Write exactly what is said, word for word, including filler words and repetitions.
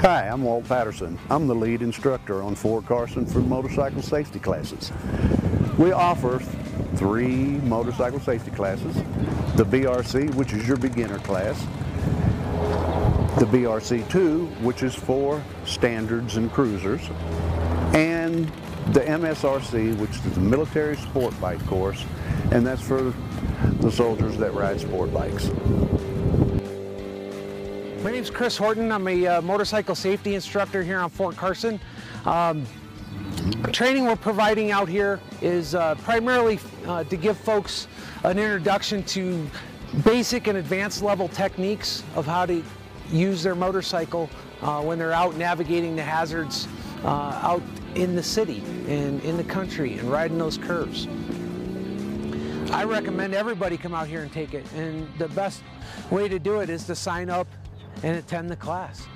Hi, I'm Walt Patterson. I'm the lead instructor on Fort Carson for motorcycle safety classes. We offer three motorcycle safety classes, the B R C, which is your beginner class, the B R C two, which is for standards and cruisers, and the M S R C, which is the military sport bike course, and that's for the soldiers that ride sport bikes. My name's Chris Horton. I'm a uh, motorcycle safety instructor here on Fort Carson. Um, training we're providing out here is uh, primarily uh, to give folks an introduction to basic and advanced level techniques of how to use their motorcycle uh, when they're out navigating the hazards uh, out in the city and in the country and riding those curves. I recommend everybody come out here and take it, and the best way to do it is to sign up and attend the class.